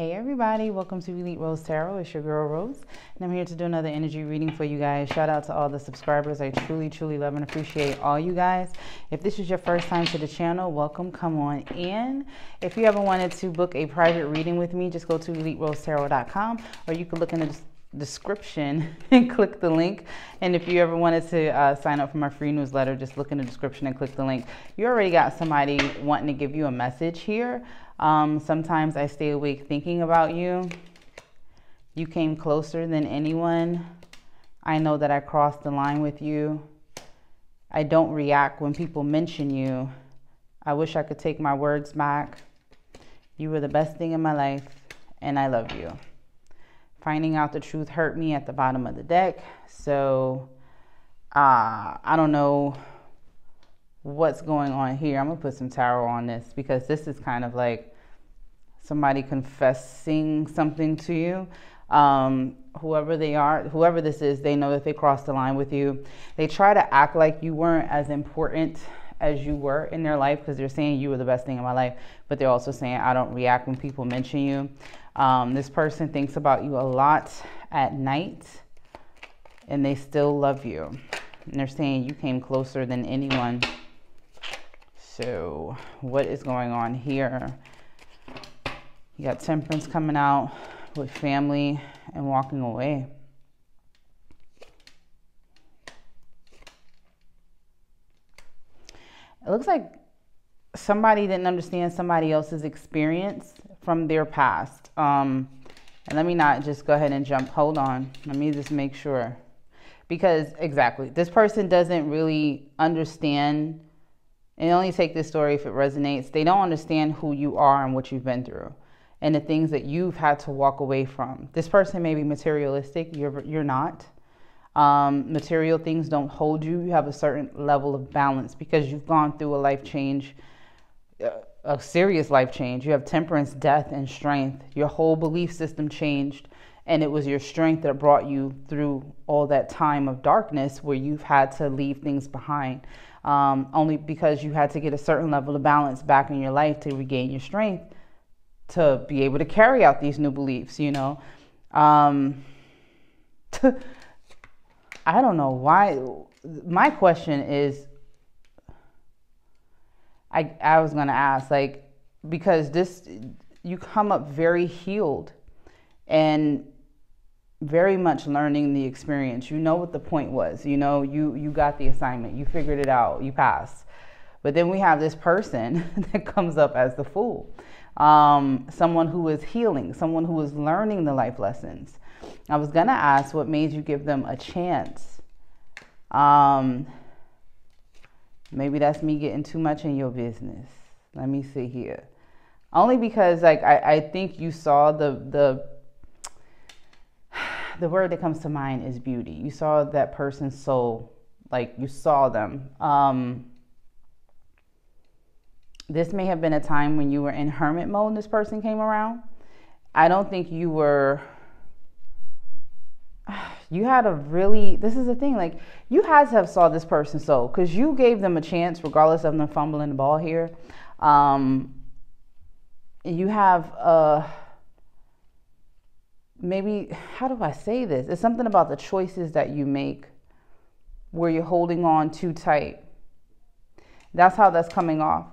Hey everybody, welcome to Elite Rose Tarot. It's your girl Rose, and I'm here to do another energy reading for you guys. Shout out to all the subscribers. I truly love and appreciate all you guys. If this is your first time to the channel, welcome, come on in. If you ever wanted to book a private reading with me, just go to EliteRoseTarot.com, or you can look in the description and click the link. And if you ever wanted to sign up for my free newsletter, just look in the description and click the link. You already got somebody wanting to give you a message here. Sometimes I stay awake thinking about you. You came closer than anyone. I know that I crossed the line with you. I don't react when people mention you. I wish I could take my words back. You were the best thing in my life, and I love you. Finding out the truth hurt me at the bottom of the deck. So I don't know what's going on here. I'm gonna put some tarot on this because this is kind of like somebody confessing something to you. Whoever they are, whoever this is, they know that they crossed the line with you. They try to act like you weren't as important as you were in their life because they're saying you were the best thing in my life, but they're also saying I don't react when people mention you. This person thinks about you a lot at night, and they still love you, and they're saying you came closer than anyone. So what is going on here? You got Temperance coming out with family and walking away. It looks like somebody didn't understand somebody else's experience from their past. And let me not just go ahead and jump. Hold on. Let me just make sure. Because exactly, this person doesn't really understand. And only take this story if it resonates. They don't understand who you are and what you've been through and the things that you've had to walk away from. This person may be materialistic. You're not. Material things don't hold you. You have a certain level of balance because you've gone through a life change, a serious life change. You have temperance, death, and strength. Your whole belief system changed, and it was your strength that brought you through all that time of darkness where you've had to leave things behind, only because you had to get a certain level of balance back in your life to regain your strength to be able to carry out these new beliefs, you know. I don't know why. My question is, I was going to ask, like, because this, you come up very healed and very much learning the experience. You know what the point was, you know, you got the assignment, you figured it out, you passed. But then we have this person that comes up as the fool, someone who is healing, someone who is learning the life lessons. I was going to ask what made you give them a chance. Maybe that's me getting too much in your business. Let me see here. Only because, like, I think you saw the word that comes to mind is beauty. You saw that person's soul, like you saw them. This may have been a time when you were in hermit mode and this person came around. I don't think you were... You had a really, this is the thing, like you had to have saw this person's soul because you gave them a chance regardless of them fumbling the ball here. You have maybe, how do I say this? It's something about the choices that you make where you're holding on too tight. That's how that's coming off.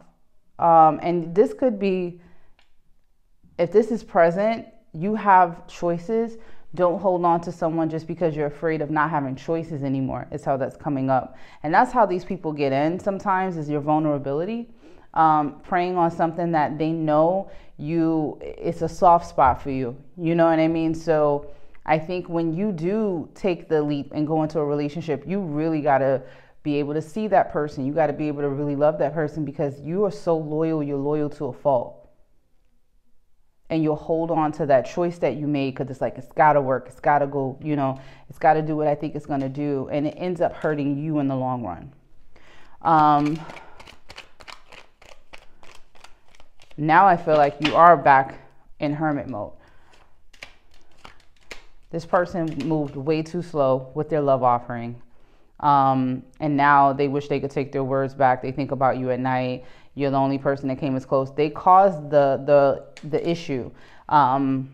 And this could be, if this is present, you have choices. Don't hold on to someone just because you're afraid of not having choices anymore. It's how that's coming up. And that's how these people get in sometimes, is your vulnerability. Preying on something that they know you, it's a soft spot for you. You know what I mean? So I think when you do take the leap and go into a relationship, you really got to be able to see that person. You got to be able to really love that person because you are so loyal. You're loyal to a fault. And you'll hold on to that choice that you made because it's like, it's got to work. It's got to go, you know, it's got to do what I think it's going to do. And it ends up hurting you in the long run. Now I feel like you are back in hermit mode. This person moved way too slow with their love offering. And now they wish they could take their words back. They think about you at night. You're the only person that came as close. They caused the issue. Why?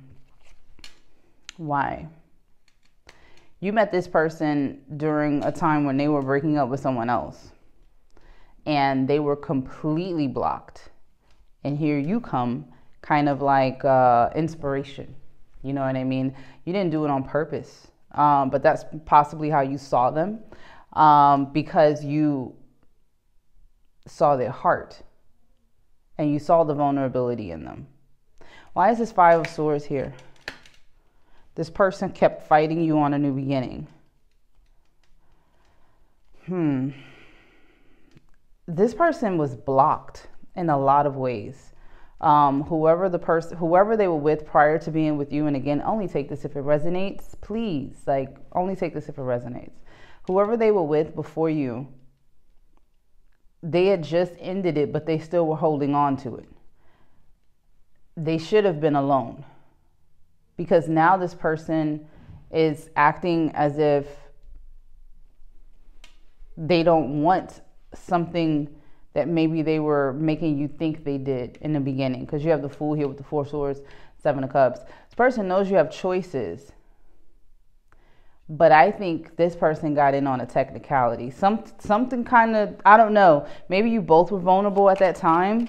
You met this person during a time when they were breaking up with someone else and they were completely blocked. And here you come, kind of like inspiration. You know what I mean? You didn't do it on purpose, but that's possibly how you saw them, because you saw their heart and you saw the vulnerability in them. Why is this Five of Swords here? This person kept fighting you on a new beginning. This person was blocked in a lot of ways. Whoever they were with prior to being with you, and again, only take this if it resonates, please. Like, only take this if it resonates. Whoever they were with before you, they had just ended it, but they still were holding on to it. They should have been alone, because now this person is acting as if they don't want something that maybe they were making you think they did in the beginning. Because you have the Fool here with the Four of Swords, Seven of Cups. This person knows you have choices, but I think this person got in on a technicality. Something kind of, I don't know. Maybe you both were vulnerable at that time.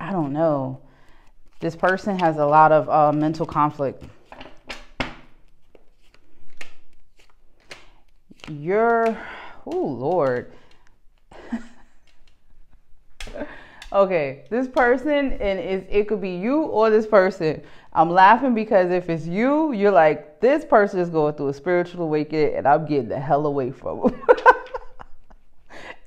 I don't know. This person has a lot of mental conflict. Oh Lord. Okay, this person, and it could be you or this person. I'm laughing because if it's you, you're like, this person is going through a spiritual awakening and I'm getting the hell away from them.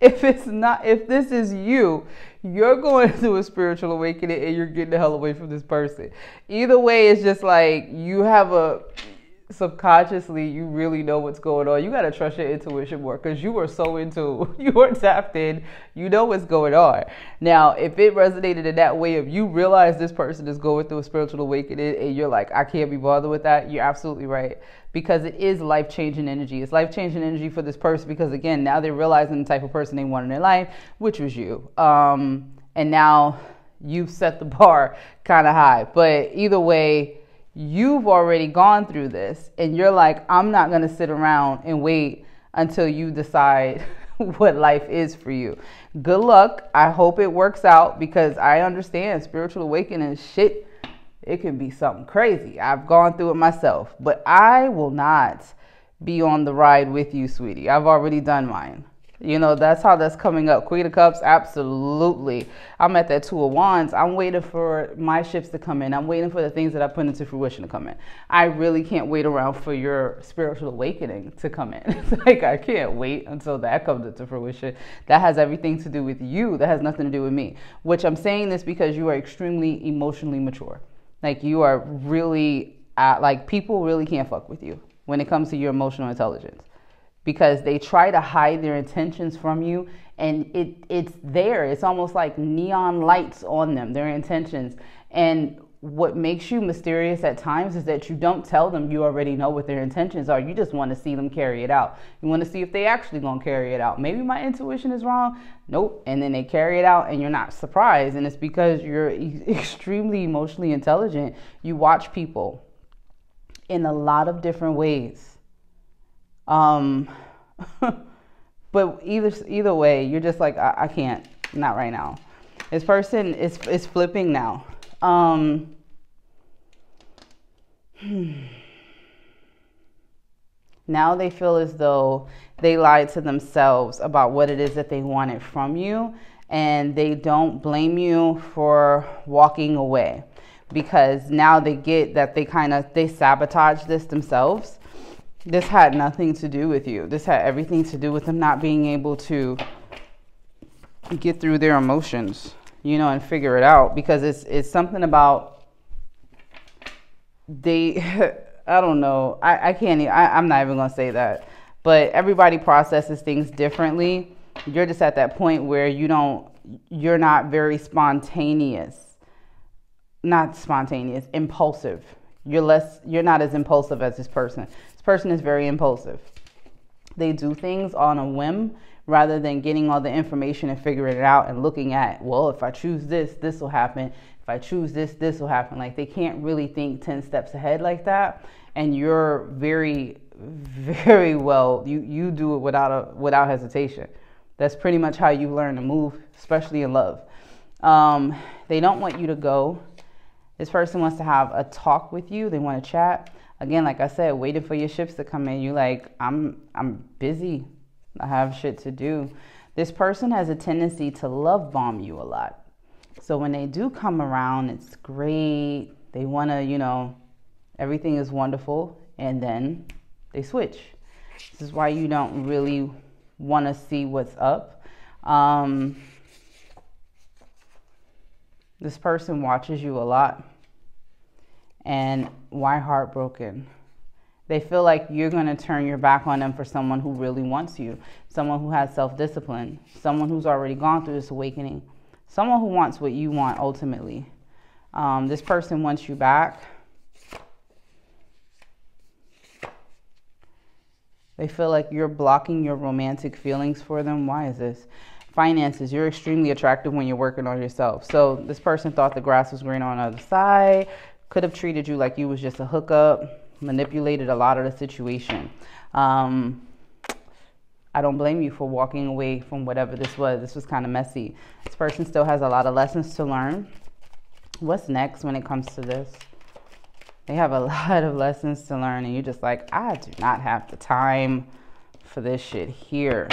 If it's not, if this is you, you're going through a spiritual awakening and you're getting the hell away from this person. Either way, it's just like you have a, subconsciously, you really know what's going on. You got to trust your intuition more, because you were so into, you were tapped in, you know what's going on. Now, if it resonated in that way, if you realize this person is going through a spiritual awakening and you're like, I can't be bothered with that, you're absolutely right. Because it is life-changing energy. It's life-changing energy for this person, because again, now they're realizing the type of person they want in their life, which was you. And now you've set the bar kind of high. But either way, you've already gone through this and you're like, I'm not going to sit around and wait until you decide what life is for you. Good luck. I hope it works out, because I understand spiritual awakening shit. It can be something crazy. I've gone through it myself, but I will not be on the ride with you, sweetie. I've already done mine. You know, that's how that's coming up. Queen of Cups, absolutely. I'm at that Two of Wands. I'm waiting for my ships to come in. I'm waiting for the things that I put into fruition to come in. I really can't wait around for your spiritual awakening to come in. It's like, I can't wait until that comes into fruition. That has everything to do with you. That has nothing to do with me. Which I'm saying this because you are extremely emotionally mature. Like, you are really, like, people really can't fuck with you when it comes to your emotional intelligence, because they try to hide their intentions from you, and it's there. It's almost like neon lights on them, their intentions. And what makes you mysterious at times is that you don't tell them you already know what their intentions are. You just want to see them carry it out. You want to see if they actually gonna carry it out. Maybe my intuition is wrong. Nope. And then they carry it out and you're not surprised. And it's because you're extremely emotionally intelligent. You watch people in a lot of different ways. But either way, you're just like, I can't, not right now. This person is flipping now. Now they feel as though they lied to themselves about what it is that they wanted from you, and they don't blame you for walking away, because now they get that they sabotage this themselves. This had nothing to do with you. This had everything to do with them not being able to get through their emotions, you know, and figure it out, because it's something about they, I don't know. I can't, I'm not even going to say that, but everybody processes things differently. You're just at that point where you're not very impulsive. You're not as impulsive as this person. This person is very impulsive. They do things on a whim, rather than getting all the information and figuring it out and looking at, well, if I choose this, this will happen. if I choose this, this will happen. Like, they can't really think 10 steps ahead like that. And you're very, very well, you do it without hesitation. That's pretty much how you learn to move, especially in love. They don't want you to go. This person wants to have a talk with you. They want to chat. Again, like I said, waiting for your ships to come in. You're like, I'm busy. I have shit to do. This person has a tendency to love bomb you a lot. So when they do come around, it's great. They want to, you know, everything is wonderful. And then they switch. This is why you don't really want to see what's up. This person watches you a lot. And why heartbroken? They feel like you're going to turn your back on them for someone who really wants you. Someone who has self-discipline. Someone who's already gone through this awakening. Someone who wants what you want ultimately. This person wants you back. They feel like you're blocking your romantic feelings for them. Why is this? Finances. You're extremely attractive when you're working on yourself. So this person thought the grass was greener on the other side. Could have treated you like you was just a hookup. Manipulated a lot of the situation. I don't blame you for walking away from whatever this was. This was kind of messy. This person still has a lot of lessons to learn. What's next when it comes to this? They have a lot of lessons to learn, and you're just like, I do not have the time for this shit here.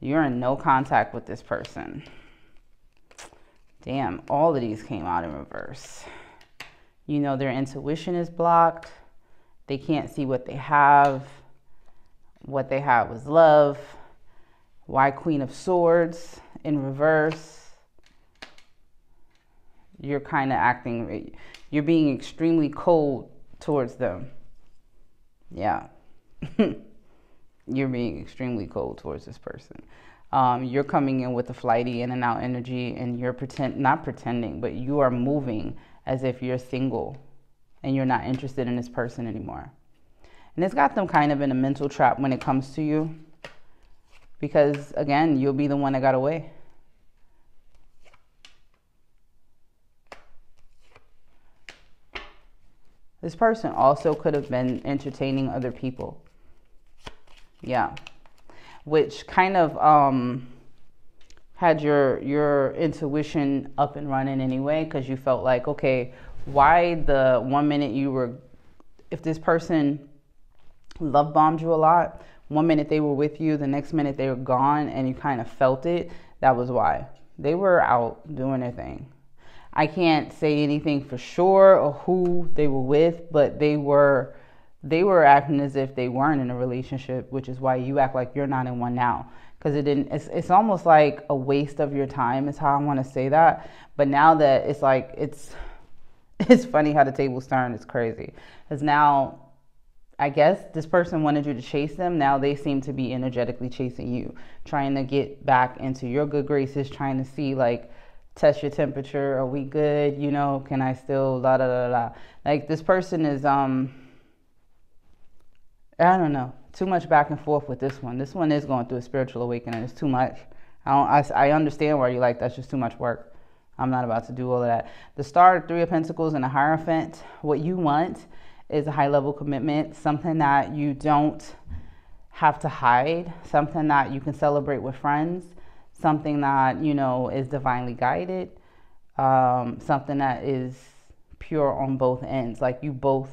You're in no contact with this person. Damn, all of these came out in reverse. You know, their intuition is blocked. They can't see what they have. What they had was love. Why Queen of Swords in reverse? You're kind of acting... You're being extremely cold towards them. Yeah. You're being extremely cold towards this person. You're coming in with a flighty in and out energy, and you're not pretending, but you are moving as if you're single and you're not interested in this person anymore. And it's got them kind of in a mental trap when it comes to you, because again, you'll be the one that got away. This person also could have been entertaining other people. Yeah. Which kind of had your intuition up and running anyway, because you felt like, okay, why the 1 minute you were, if this person love bombed you a lot, 1 minute they were with you, the next minute they were gone, and you kind of felt it, that was why. They were out doing their thing. I can't say anything for sure or who they were with, but they were acting as if they weren't in a relationship, which is why you act like you're not in one now. Because it didn't, it's almost like a waste of your time is how I want to say that. But now that it's like, it's funny how the tables turn. It's crazy. Because now, I guess this person wanted you to chase them. Now they seem to be energetically chasing you, trying to get back into your good graces, trying to see, like, test your temperature. Are we good? You know, can I still da da da da? Like, this person is, I don't know. Too much back and forth with this one. This one is going through a spiritual awakening. It's too much. I understand why you like that's just too much work. I'm not about to do all of that. The Star, 3 of Pentacles, and the Hierophant. What you want is a high level commitment, something that you don't have to hide, something that you can celebrate with friends, something that, you know, is divinely guided, something that is pure on both ends. Like, you both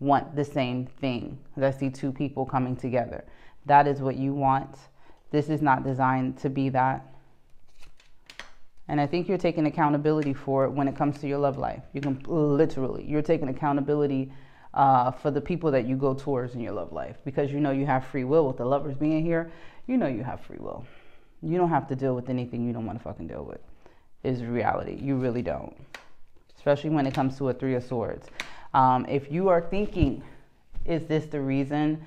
want the same thing. Let's see two people coming together. That is what you want. This is not designed to be that. And I think you're taking accountability for it when it comes to your love life. You can literally, you're taking accountability for the people that you go towards in your love life, because you know you have free will. With the Lovers being here, you know you have free will. You don't have to deal with anything you don't want to fucking deal with. Is reality. You really don't. Especially when it comes to a 3 of Swords. If you are thinking, is this the reason?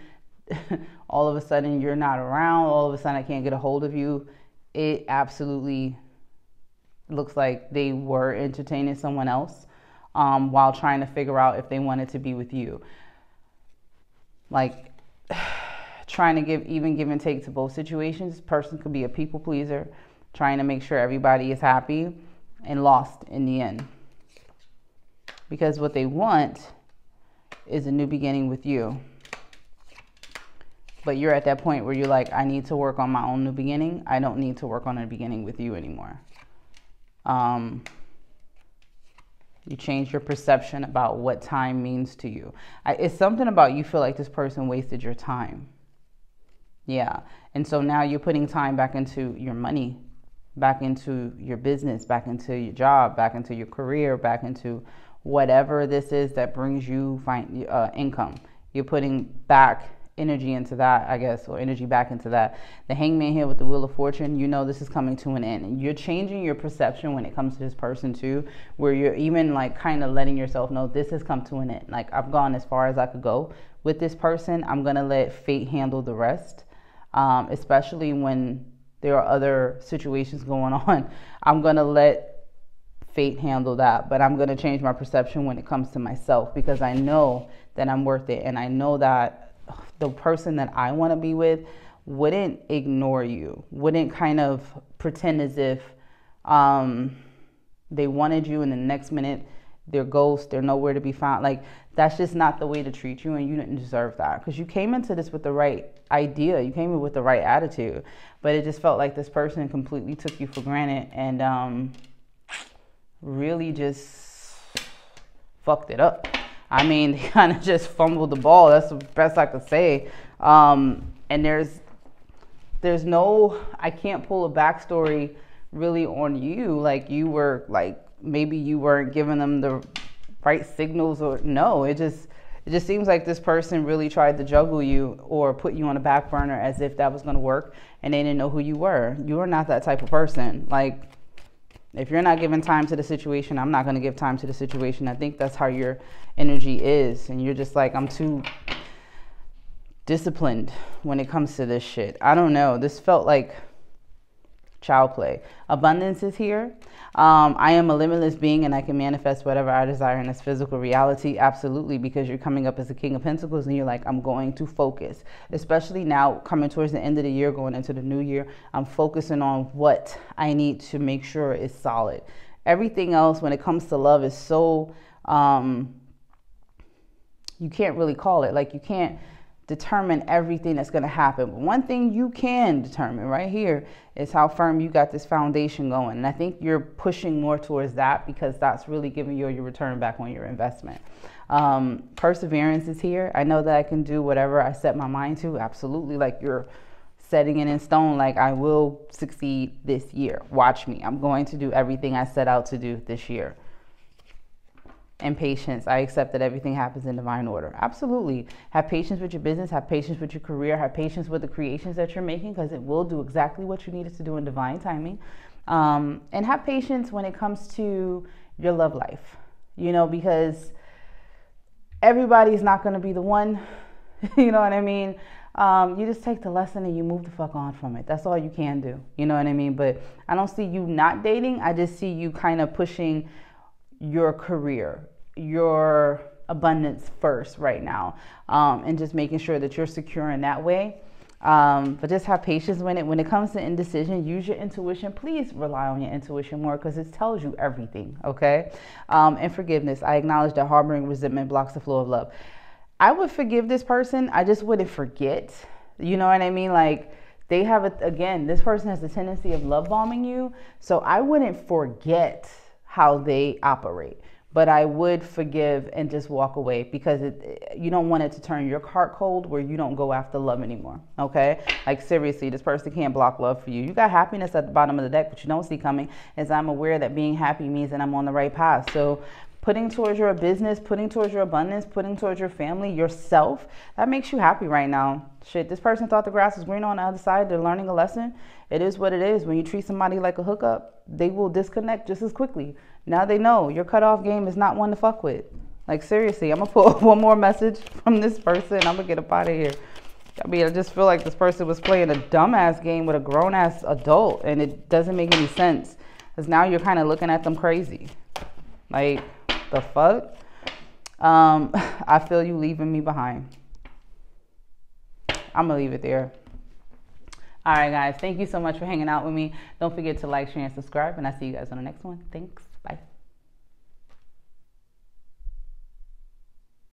All of a sudden you're not around. All of a sudden I can't get a hold of you. It absolutely looks like they were entertaining someone else while trying to figure out if they wanted to be with you. Like, trying to give and take to both situations. This person could be a people pleaser, trying to make sure everybody is happy, and lost in the end. because what they want is a new beginning with you. But you're at that point where you're like, I need to work on my own new beginning. I don't need to work on a beginning with you anymore. You change your perception about what time means to you. It's something about you feel like this person wasted your time. Yeah. And so now you're putting time back into your money, back into your business, back into your job, back into your career, back into whatever this is that brings you income. You're putting back energy into that, I guess, or energy back into that. The hangman here with the Wheel of Fortune, you know this is coming to an end. And you're changing your perception when it comes to this person too, where you're even like kind of letting yourself know this has come to an end. Like, I've gone as far as I could go with this person. I'm going to let fate handle the rest, especially when there are other situations going on. I'm going to let fate handle that, but I'm going to change my perception when it comes to myself, because I know that I'm worth it. And I know that the person that I want to be with wouldn't ignore you, wouldn't kind of pretend as if they wanted you and the next minute they're ghosts, they're nowhere to be found. Like, that's just not the way to treat you, and you didn't deserve that, because you came into this with the right idea, you came in with the right attitude, but it just felt like this person completely took you for granted and really just fucked it up. I mean, they kind of just fumbled the ball. That's the best I could say. And there's no, I can't pull a backstory really on you. Like, you were like, maybe you weren't giving them the right signals, or no, it just seems like this person really tried to juggle you or put you on a back burner as if that was going to work, and they didn't know who you were. You are not that type of person. Like, if you're not giving time to the situation, I'm not going to give time to the situation. I think that's how your energy is. And you're just like, I'm too disciplined when it comes to this shit. I don't know. This felt like child play. Abundance is here. I am a limitless being, and I can manifest whatever I desire in this physical reality. Absolutely, because you're coming up as the King of Pentacles, and you're like, I'm going to focus. Especially now, coming towards the end of the year, going into the new year, I'm focusing on what I need to make sure is solid. Everything else, when it comes to love, is so, you can't really call it. Like, you can't determine everything that's going to happen. But one thing you can determine right here is how firm you got this foundation going. And I think you're pushing more towards that, because that's really giving you your return back on your investment. Perseverance is here. I know that I can do whatever I set my mind to. Absolutely. Like, you're setting it in stone. Like, I will succeed this year. Watch me. I'm going to do everything I set out to do this year. And patience. I accept that everything happens in divine order. Absolutely. Have patience with your business. Have patience with your career. Have patience with the creations that you're making, because it will do exactly what you need it to do in divine timing. And have patience when it comes to your love life, you know, because everybody's not going to be the one, you know what I mean? You just take the lesson and you move the fuck on from it. That's all you can do. You know what I mean? But I don't see you not dating. I just see you kind of pushing your career, your abundance first right now, and just making sure that you're secure in that way. But just have patience when it comes to indecision. Use your intuition. Please rely on your intuition more, because it tells you everything, okay? And forgiveness. I acknowledge that harboring resentment blocks the flow of love. I would forgive this person. I just wouldn't forget. You know what I mean? Like, they have, again, this person has a tendency of love bombing you. So I wouldn't forget how they operate, but I would forgive and just walk away, because you don't want it to turn your heart cold where you don't go after love anymore, okay? Like, seriously, this person can't block love for you. You got happiness at the bottom of the deck, but you don't see coming, as I'm aware that being happy means that I'm on the right path. So putting towards your business, putting towards your abundance, putting towards your family, yourself, that makes you happy right now. Shit, this person thought the grass was green on the other side. They're learning a lesson. It is what it is. When you treat somebody like a hookup, they will disconnect just as quickly. Now they know your cutoff game is not one to fuck with. Like, seriously, I'm going to pull one more message from this person. I'm going to get up out of here. I mean, I just feel like this person was playing a dumbass game with a grown-ass adult, and it doesn't make any sense, because now you're kind of looking at them crazy. Like, the fuck? I feel you leaving me behind. I'm going to leave it there. All right, guys. Thank you so much for hanging out with me. Don't forget to like, share, and subscribe. And I'll see you guys on the next one. Thanks. Bye.